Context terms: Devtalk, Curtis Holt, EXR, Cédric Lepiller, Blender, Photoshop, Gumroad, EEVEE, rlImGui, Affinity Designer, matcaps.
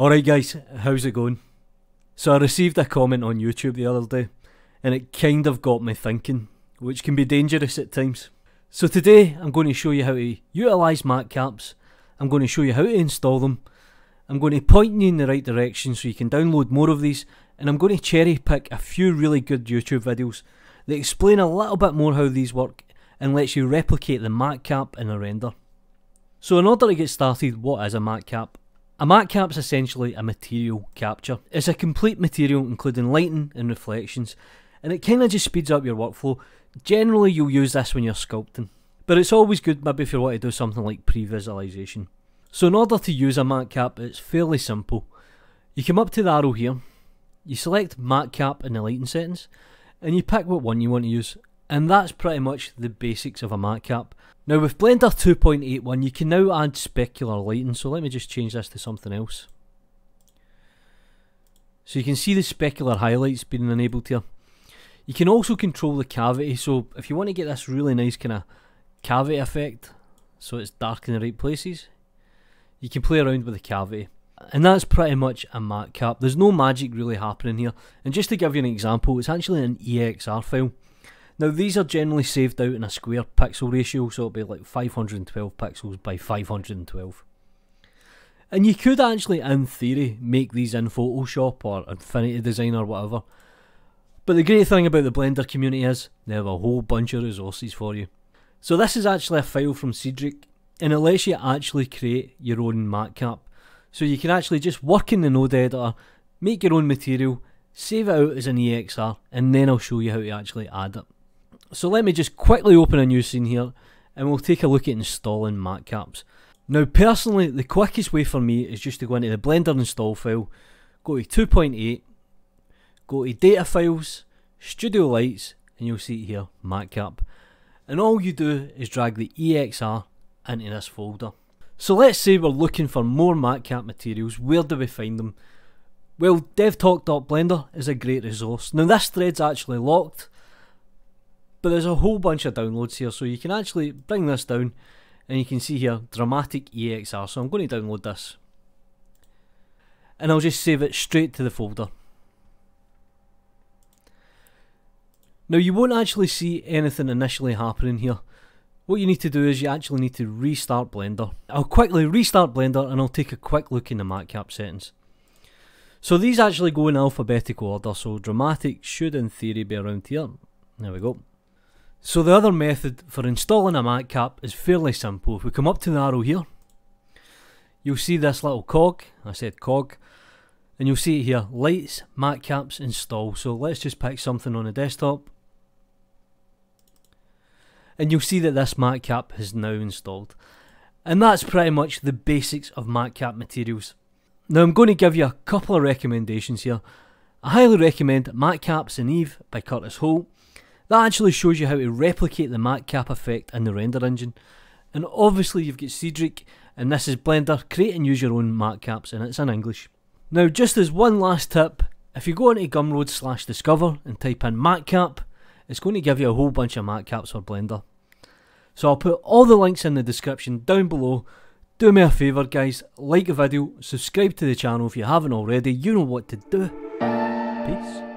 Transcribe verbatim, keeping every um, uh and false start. Alright guys, how's it going? So I received a comment on YouTube the other day, and it kind of got me thinking, which can be dangerous at times. So today I'm going to show you how to utilise matcaps, I'm going to show you how to install them, I'm going to point you in the right direction so you can download more of these, and I'm going to cherry pick a few really good YouTube videos that explain a little bit more how these work and lets you replicate the matcap in a render. So in order to get started, what is a matcap? A matcap is essentially a material capture. It's a complete material including lighting and reflections, and it kinda just speeds up your workflow. Generally you'll use this when you're sculpting, but it's always good maybe if you want to do something like pre-visualization. So in order to use a matcap, it's fairly simple. You come up to the arrow here, you select matcap in the lighting settings, and you pick what one you want to use, and that's pretty much the basics of a matcap. Now with Blender two point eight one you can now add specular lighting, so let me just change this to something else. So you can see the specular highlights being enabled here. You can also control the cavity, so if you want to get this really nice kind of cavity effect, so it's dark in the right places, you can play around with the cavity. And that's pretty much a matcap. There's no magic really happening here. And just to give you an example, it's actually an E X R file. Now these are generally saved out in a square pixel ratio, so it'll be like five hundred twelve pixels by five hundred twelve. And you could actually, in theory, make these in Photoshop or Affinity Designer or whatever. But the great thing about the Blender community is they have a whole bunch of resources for you. So this is actually a file from Cedric, and it lets you actually create your own matcap. So you can actually just work in the node editor, make your own material, save it out as an E X R, and then I'll show you how to actually add it. So let me just quickly open a new scene here, and we'll take a look at installing matcaps. Now personally, the quickest way for me is just to go into the Blender install file, go to two point eight, go to data files, studio lights, and you'll see here, matcap. And all you do is drag the E X R into this folder. So let's say we're looking for more matcap materials, where do we find them? Well, dev talk dot blender is a great resource. Now this thread's actually locked, but there's a whole bunch of downloads here, so you can actually bring this down and you can see here, dramatic E X R, so I'm going to download this. And I'll just save it straight to the folder. Now you won't actually see anything initially happening here. What you need to do is you actually need to restart Blender. I'll quickly restart Blender and I'll take a quick look in the matcap settings. So these actually go in alphabetical order, so dramatic should in theory be around here. There we go. So the other method for installing a matcap is fairly simple. If we come up to the arrow here, you'll see this little cog, I said cog, and you'll see it here, lights, matcaps, install. So let's just pick something on the desktop. And you'll see that this matcap is now installed. And that's pretty much the basics of matcap materials. Now I'm going to give you a couple of recommendations here. I highly recommend Matcaps and EEVEE by Curtis Holt. That actually shows you how to replicate the matcap effect in the render engine. And obviously you've got Cedric, and this is Blender, create and use your own matcaps, and it's in English. Now just as one last tip, if you go into Gumroad slash discover and type in matcap, it's going to give you a whole bunch of matcaps for Blender. So I'll put all the links in the description down below. Do me a favour guys, like the video, subscribe to the channel if you haven't already, you know what to do. Peace.